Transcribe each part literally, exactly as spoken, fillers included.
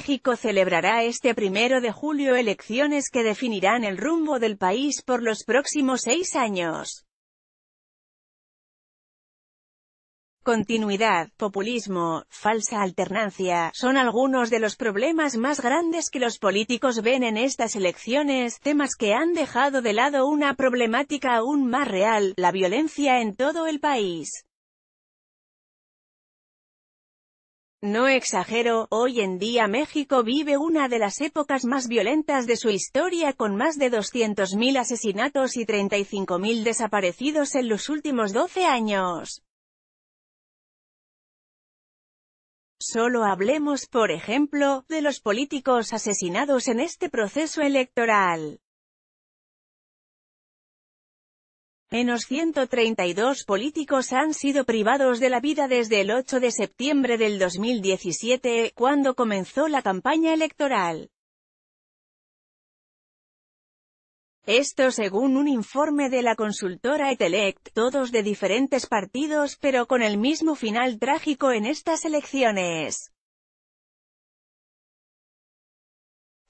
México celebrará este primero de julio elecciones que definirán el rumbo del país por los próximos seis años. Continuidad, populismo, falsa alternancia, son algunos de los problemas más grandes que los políticos ven en estas elecciones, temas que han dejado de lado una problemática aún más real, la violencia en todo el país. No exagero, hoy en día México vive una de las épocas más violentas de su historia con más de doscientos mil asesinatos y treinta y cinco mil desaparecidos en los últimos doce años. Solo hablemos, por ejemplo, de los políticos asesinados en este proceso electoral. Menos ciento treinta y dos políticos han sido privados de la vida desde el ocho de septiembre del dos mil diecisiete, cuando comenzó la campaña electoral. Esto según un informe de la consultora Etelect, todos de diferentes partidos pero con el mismo final trágico en estas elecciones.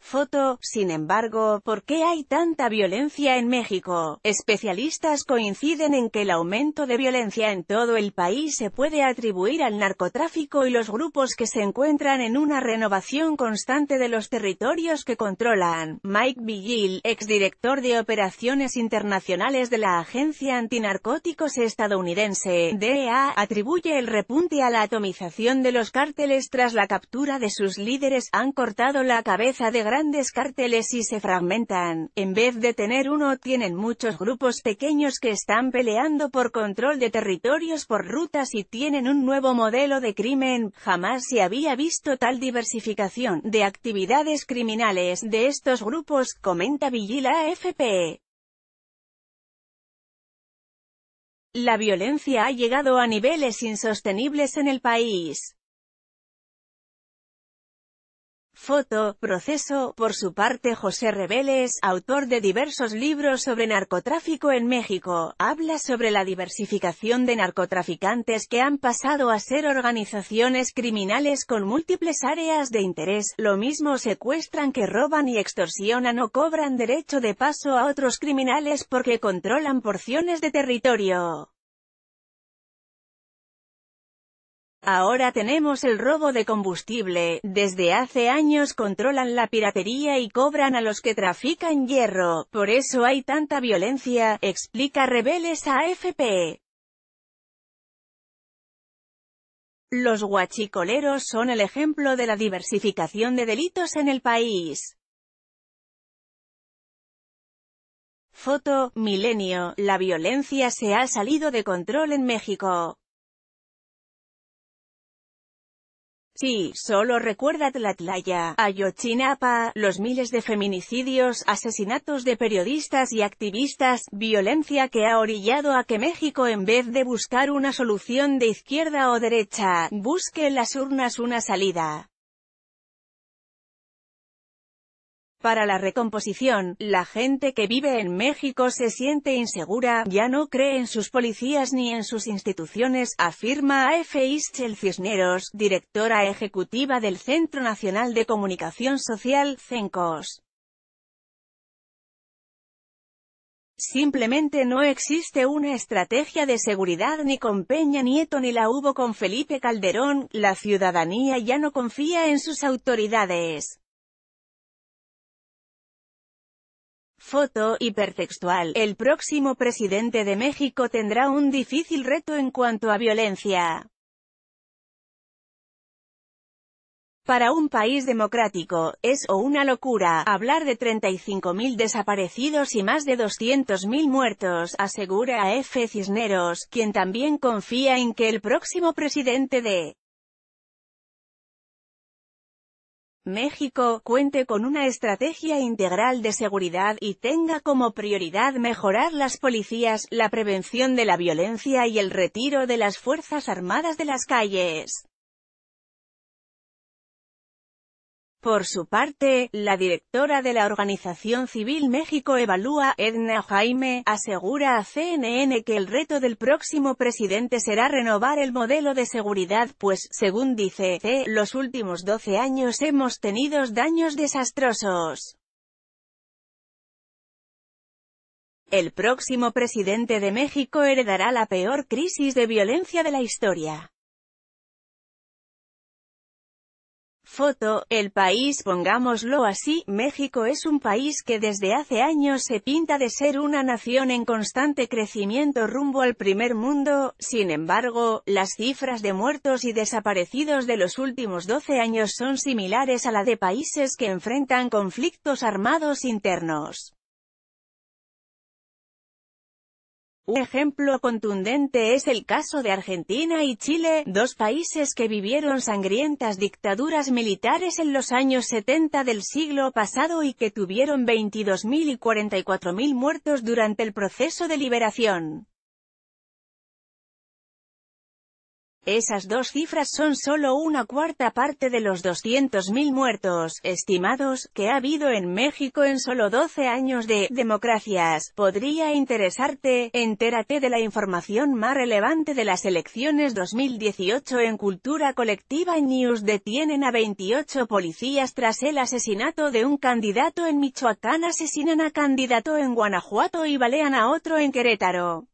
Foto, sin embargo, ¿por qué hay tanta violencia en México? Especialistas coinciden en que el aumento de violencia en todo el país se puede atribuir al narcotráfico y los grupos que se encuentran en una renovación constante de los territorios que controlan. Mike Vigil, exdirector de Operaciones Internacionales de la Agencia Antinarcóticos estadounidense, D E A, atribuye el repunte a la atomización de los cárteles tras la captura de sus líderes. Han cortado la cabeza de grandes grandes cárteles y se fragmentan. En vez de tener uno, tienen muchos grupos pequeños que están peleando por control de territorios, por rutas, y tienen un nuevo modelo de crimen. Jamás se había visto tal diversificación de actividades criminales de estos grupos, comenta Vigil a A F P. La violencia ha llegado a niveles insostenibles en el país. Foto, proceso. Por su parte, José Reveles, autor de diversos libros sobre narcotráfico en México, habla sobre la diversificación de narcotraficantes que han pasado a ser organizaciones criminales con múltiples áreas de interés. Lo mismo secuestran que roban y extorsionan o cobran derecho de paso a otros criminales porque controlan porciones de territorio. Ahora tenemos el robo de combustible, desde hace años controlan la piratería y cobran a los que trafican hierro, por eso hay tanta violencia, explica Reveles a A F P. Los huachicoleros son el ejemplo de la diversificación de delitos en el país. Foto, Milenio, la violencia se ha salido de control en México. Sí, solo recuerda Tlatlaya, Ayotzinapa, los miles de feminicidios, asesinatos de periodistas y activistas, violencia que ha orillado a que México, en vez de buscar una solución de izquierda o derecha, busque en las urnas una salida. Para la recomposición, la gente que vive en México se siente insegura, ya no cree en sus policías ni en sus instituciones, afirma A F P Ischel Cisneros, directora ejecutiva del Centro Nacional de Comunicación Social, CENCOS. Simplemente no existe una estrategia de seguridad, ni con Peña Nieto ni la hubo con Felipe Calderón, la ciudadanía ya no confía en sus autoridades. Foto, hipertextual. El próximo presidente de México tendrá un difícil reto en cuanto a violencia. Para un país democrático, es o una locura hablar de treinta y cinco mil desaparecidos y más de doscientos mil muertos, asegura A F P Cisneros, quien también confía en que el próximo presidente de México cuente con una estrategia integral de seguridad y tenga como prioridad mejorar las policías, la prevención de la violencia y el retiro de las Fuerzas Armadas de las calles. Por su parte, la directora de la organización civil México Evalúa, Edna Jaime, asegura a C N N que el reto del próximo presidente será renovar el modelo de seguridad pues, según dice, los últimos doce años hemos tenido daños desastrosos. El próximo presidente de México heredará la peor crisis de violencia de la historia. Foto, el país, pongámoslo así, México es un país que desde hace años se pinta de ser una nación en constante crecimiento rumbo al primer mundo, sin embargo, las cifras de muertos y desaparecidos de los últimos doce años son similares a la de países que enfrentan conflictos armados internos. Un ejemplo contundente es el caso de Argentina y Chile, dos países que vivieron sangrientas dictaduras militares en los años setenta del siglo pasado y que tuvieron veintidós mil y cuarenta y cuatro mil muertos durante el proceso de liberación. Esas dos cifras son solo una cuarta parte de los doscientos mil muertos estimados que ha habido en México en solo doce años de democracias. Podría interesarte, entérate de la información más relevante de las elecciones dos mil dieciocho en Cultura Colectiva News. Detienen a veintiocho policías tras el asesinato de un candidato en Michoacán, asesinan a candidato en Guanajuato y balean a otro en Querétaro.